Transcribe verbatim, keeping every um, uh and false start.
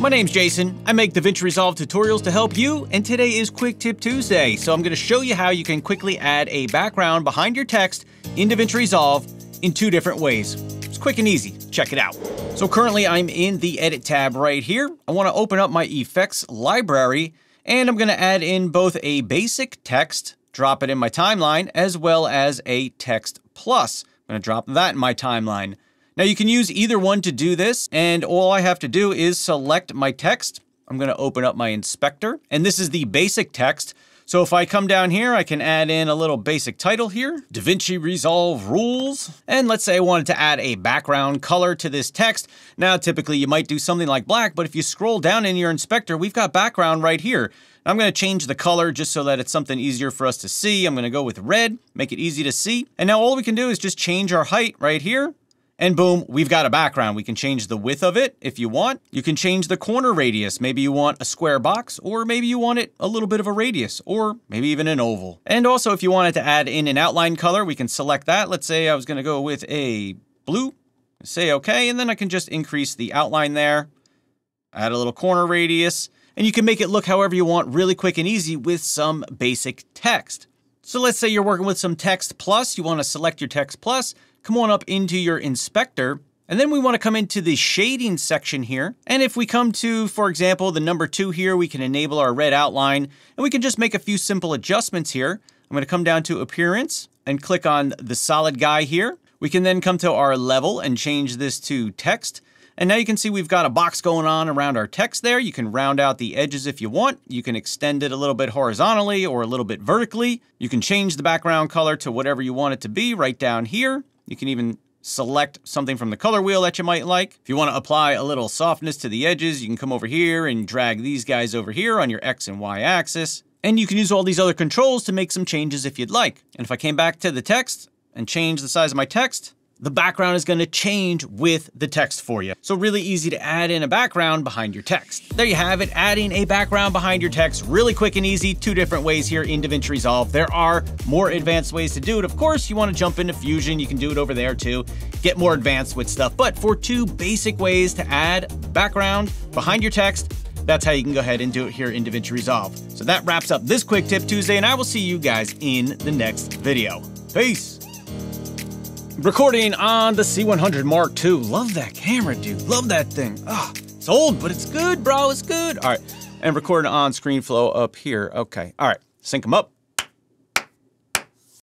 My name's Jason. I make DaVinci Resolve tutorials to help you, and today is Quick Tip Tuesday. So I'm going to show you how you can quickly add a background behind your text in DaVinci Resolve in two different ways. It's quick and easy. Check it out. So currently I'm in the Edit tab right here. I want to open up my effects library, and I'm going to add in both a basic text, drop it in my timeline, as well as a text plus. I'm going to drop that in my timeline. Now you can use either one to do this, and all I have to do is select my text. I'm going to open up my inspector, and this is the basic text. So if I come down here, I can add in a little basic title here, DaVinci Resolve Rules. And let's say I wanted to add a background color to this text. Now, typically you might do something like black, but if you scroll down in your inspector, we've got background right here. I'm going to change the color just so that it's something easier for us to see. I'm going to go with red, make it easy to see. And now all we can do is just change our height right here. And boom, we've got a background. We can change the width of it if you want. You can change the corner radius. Maybe you want a square box, or maybe you want it a little bit of a radius, or maybe even an oval. And also, if you wanted to add in an outline color, we can select that. Let's say I was going to go with a blue, say okay, and then I can just increase the outline there, add a little corner radius, and you can make it look however you want really quick and easy with some basic text. So let's say you're working with some text plus, you want to select your text plus, come on up into your inspector, and then we want to come into the shading section here. And if we come to, for example, the number two here, we can enable our red outline, and we can just make a few simple adjustments here. I'm going to come down to appearance and click on the solid guy here. We can then come to our level and change this to text. And now you can see we've got a box going on around our text there. You can round out the edges if you want. You can extend it a little bit horizontally or a little bit vertically. You can change the background color to whatever you want it to be right down here. You can even select something from the color wheel that you might like. If you want to apply a little softness to the edges, you can come over here and drag these guys over here on your X and Y axis. And you can use all these other controls to make some changes if you'd like. And if I came back to the text and changed the size of my text, the background is going to change with the text for you. So really easy to add in a background behind your text. There you have it, adding a background behind your text, really quick and easy, two different ways here in DaVinci Resolve. There are more advanced ways to do it. Of course, you want to jump into Fusion, you can do it over there too, get more advanced with stuff. But for two basic ways to add background behind your text, that's how you can go ahead and do it here in DaVinci Resolve. So that wraps up this Quick Tip Tuesday, and I will see you guys in the next video. Peace. Recording on the C one hundred Mark two. Love that camera, dude. Love that thing. Ah, oh, it's old, but it's good, bro. It's good. All right. And recording on ScreenFlow up here. Okay. All right. Sync them up.